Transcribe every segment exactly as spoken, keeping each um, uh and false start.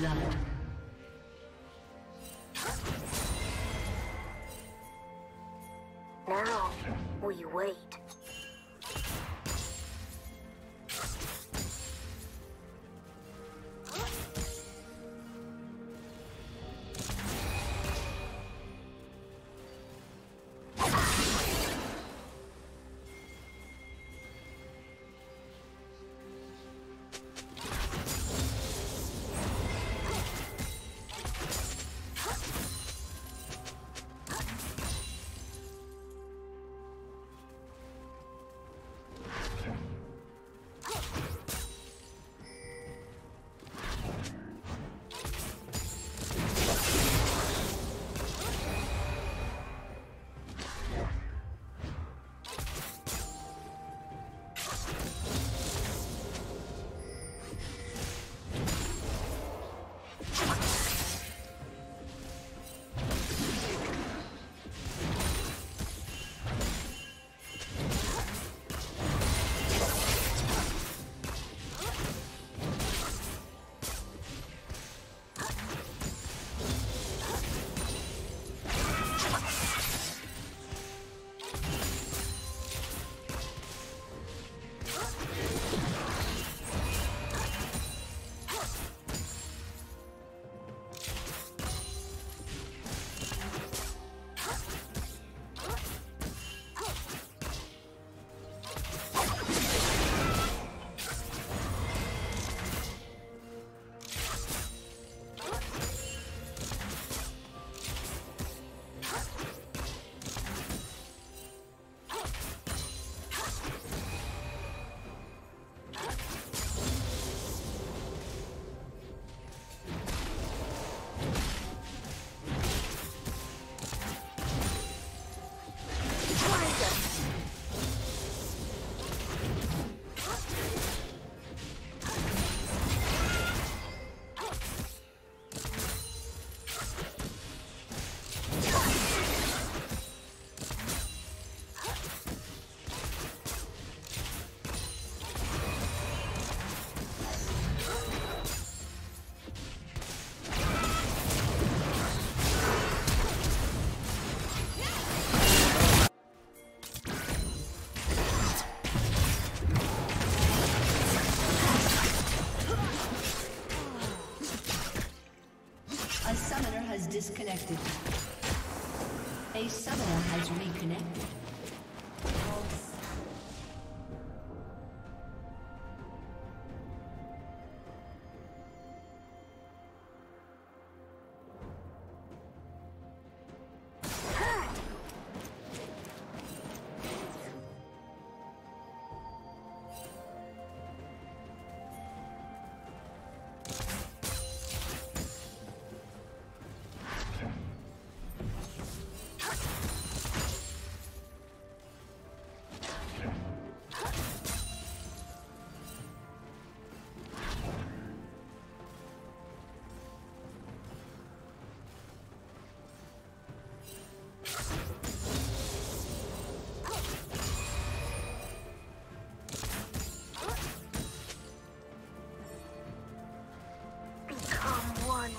blood. Now we wait. Disconnected. A summoner has reconnected.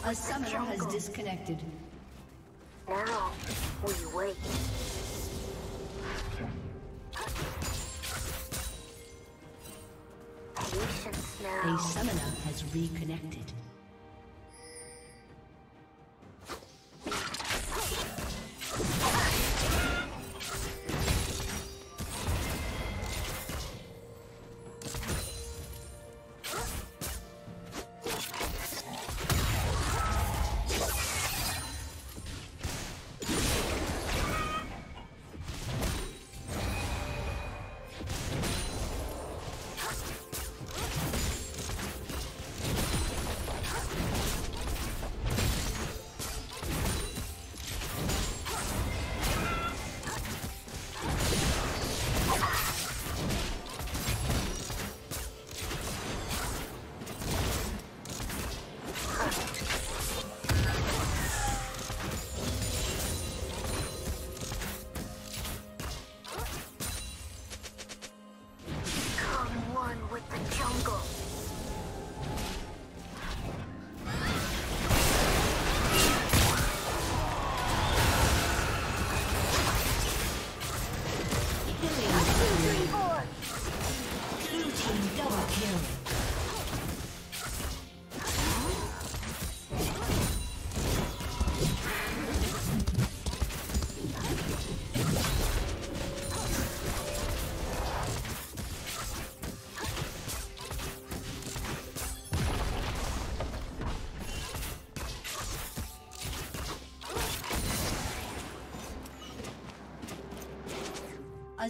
A summoner has disconnected. Now we wait. Patience now. A summoner has reconnected. A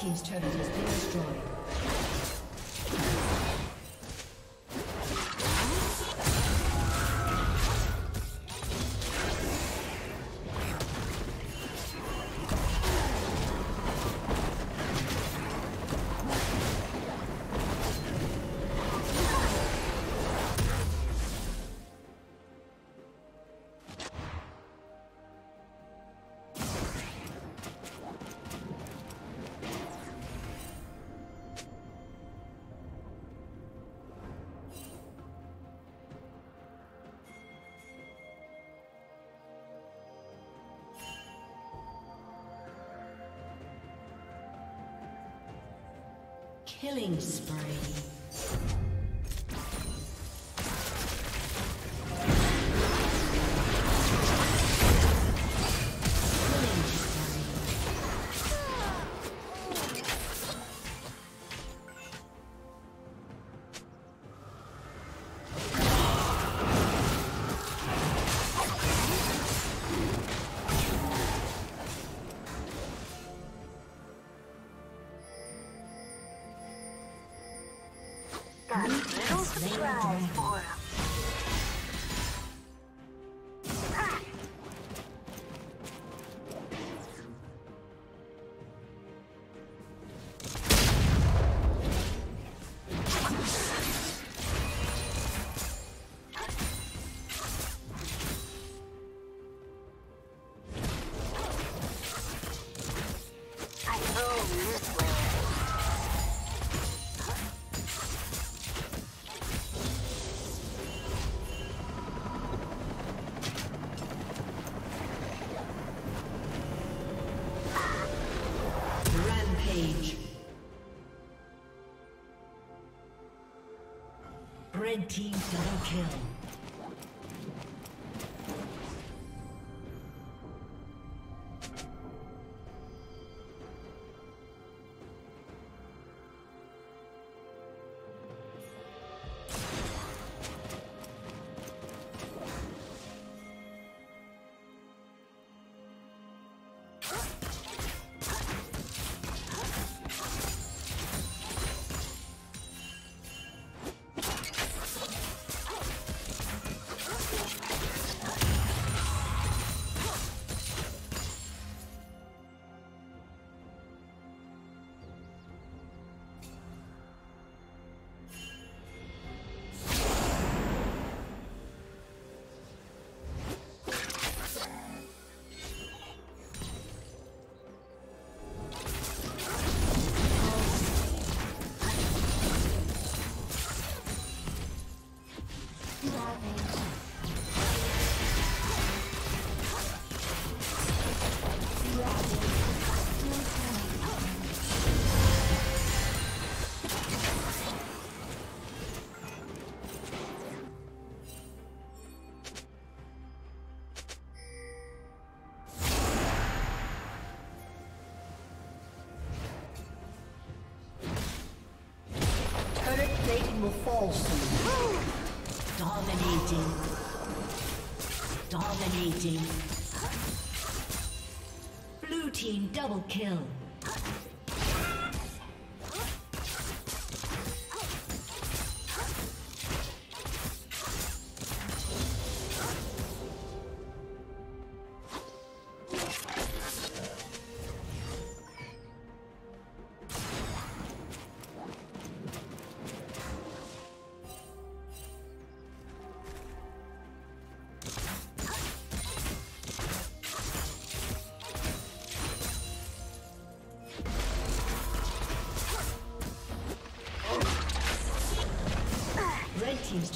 Team's turret has been destroyed. Killing spree. Red team double kill. falsely. Dominating. Dominating. Blue team double kill. Team's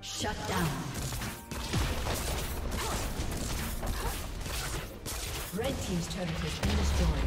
Shut down. Red team's turret has been destroyed.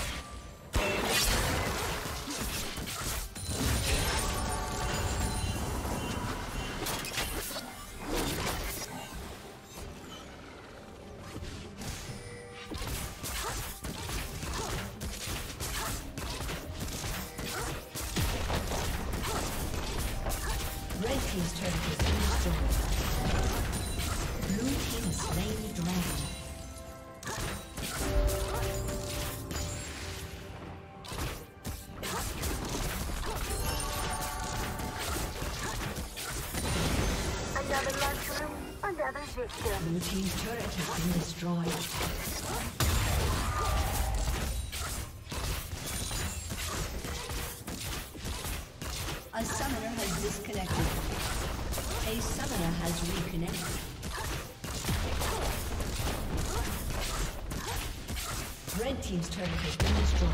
Blue team's turret has been destroyed. A summoner has disconnected. A summoner has reconnected. Red team's turret has been destroyed.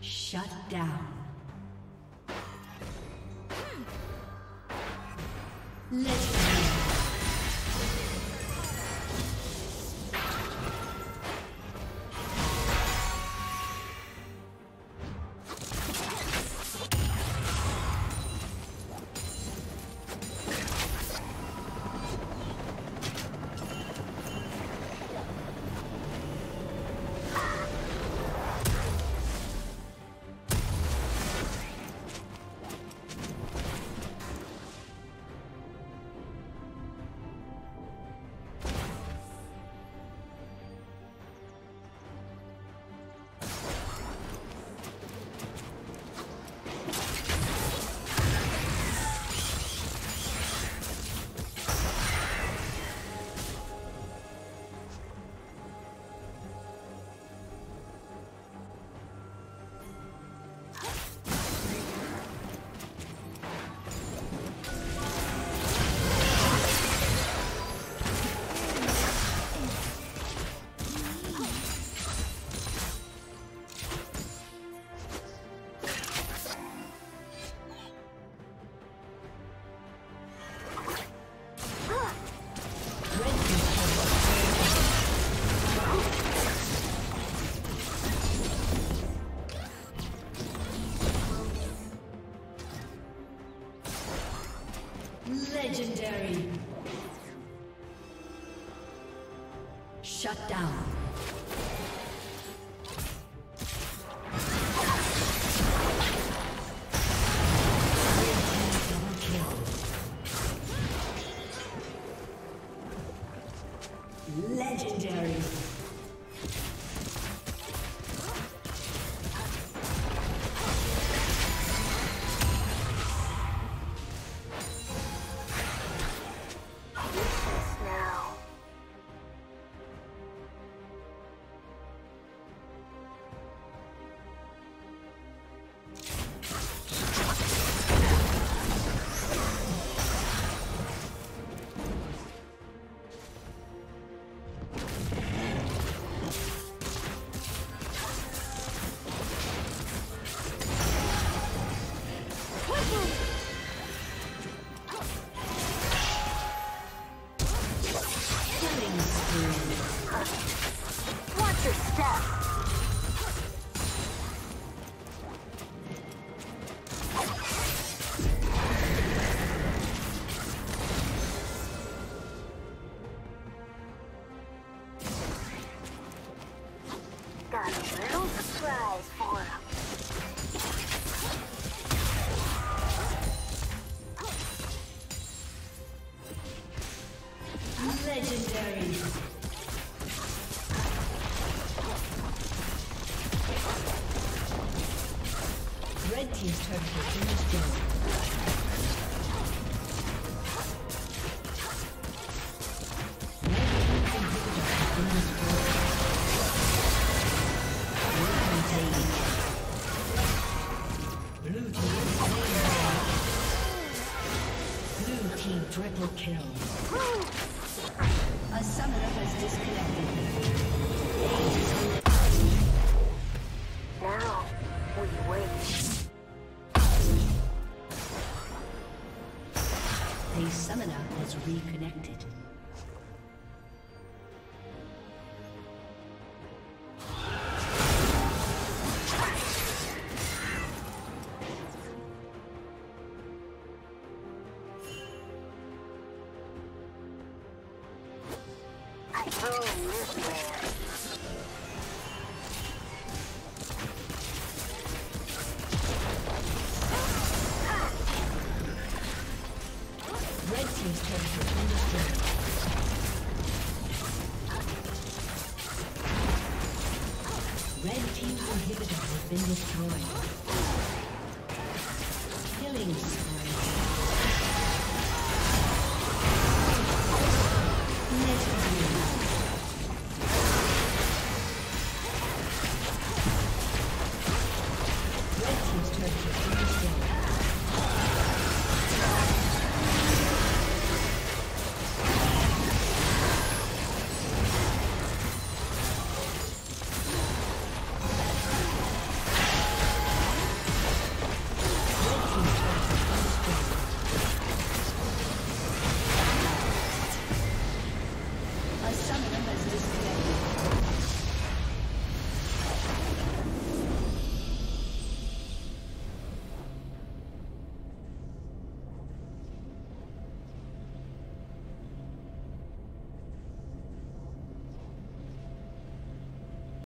Shut down. Let's go. Shut down. Triple kill. A summoner has disconnected. Now, we wait. A summoner has reconnected. Red team's inhibitor has been destroyed.